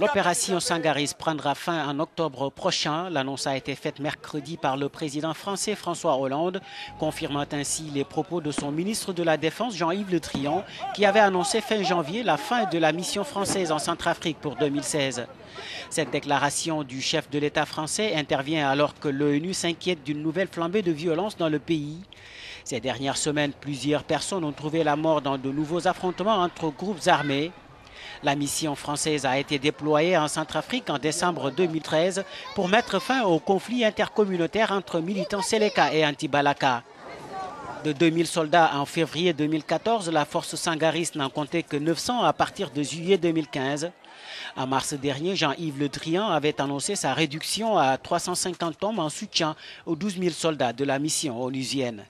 L'opération Sangaris prendra fin en octobre prochain. L'annonce a été faite mercredi par le président français François Hollande, confirmant ainsi les propos de son ministre de la Défense Jean-Yves Le Drian, qui avait annoncé fin janvier la fin de la mission française en Centrafrique pour 2016. Cette déclaration du chef de l'État français intervient alors que l'ONU s'inquiète d'une nouvelle flambée de violence dans le pays. Ces dernières semaines, plusieurs personnes ont trouvé la mort dans de nouveaux affrontements entre groupes armés. La mission française a été déployée en Centrafrique en décembre 2013 pour mettre fin au conflit intercommunautaire entre militants Séléka et Antibalaka. De 2000 soldats en février 2014, la force Sangaris n'en comptait que 900 à partir de juillet 2015. En mars dernier, Jean-Yves Le Drian avait annoncé sa réduction à 350 hommes en soutien aux 12 000 soldats de la mission onusienne.